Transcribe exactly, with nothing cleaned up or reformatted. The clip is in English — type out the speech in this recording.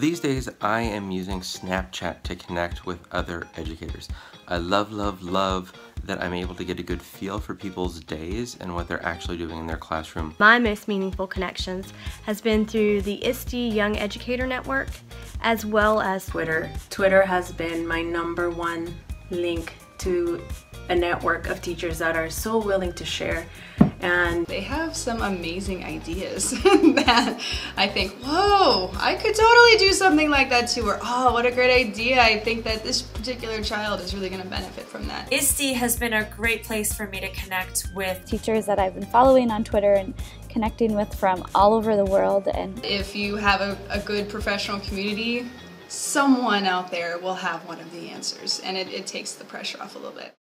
These days, I am using Snapchat to connect with other educators. I love, love, love that I'm able to get a good feel for people's days and what they're actually doing in their classroom. My most meaningful connections has been through the I S T E Young Educator Network, as well as Twitter. Twitter has been my number one link to a network of teachers that are so willing to share, and they have some amazing ideas that I think, whoa, I could totally do something like that too, or oh, what a great idea, I think that this particular child is really going to benefit from that. I S T E has been a great place for me to connect with teachers that I've been following on Twitter and connecting with from all over the world. And if you have a, a good professional community, someone out there will have one of the answers, and it, it takes the pressure off a little bit.